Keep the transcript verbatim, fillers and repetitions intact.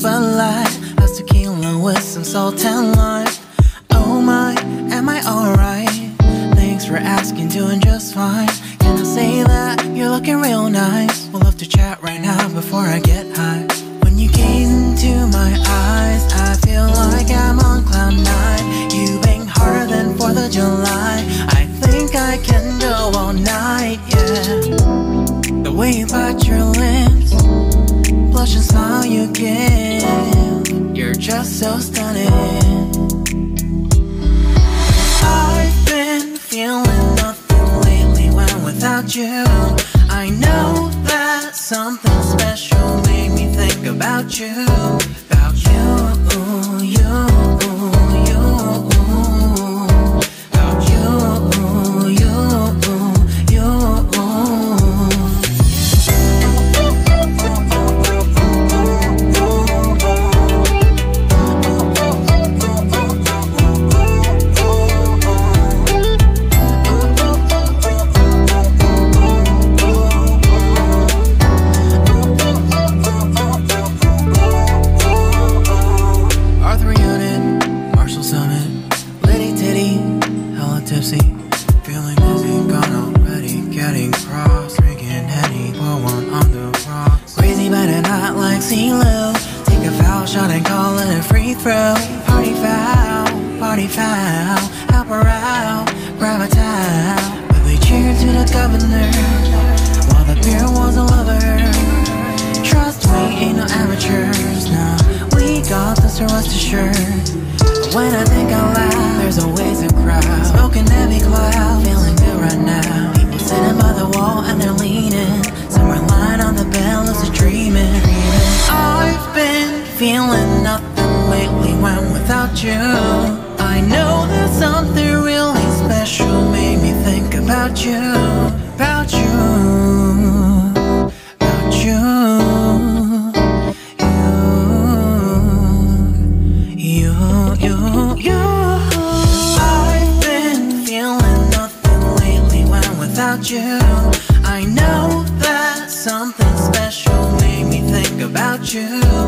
about life. As tequila with some salt and lime. Oh my, am I alright? Thanks for asking, doing just fine. Can I say that you're looking real nice? We'll love to chat right now before I get high. When you gaze into my eyes, I feel like I'm on cloud nine. You bang harder than fourth of July. I think I can go all night, yeah. The way you bite your lips, blush and smile you give, you're just so stunning. I've been feeling nothing lately when without you. I know that something special made me think about you. About you, you. I know that something special made me think about you.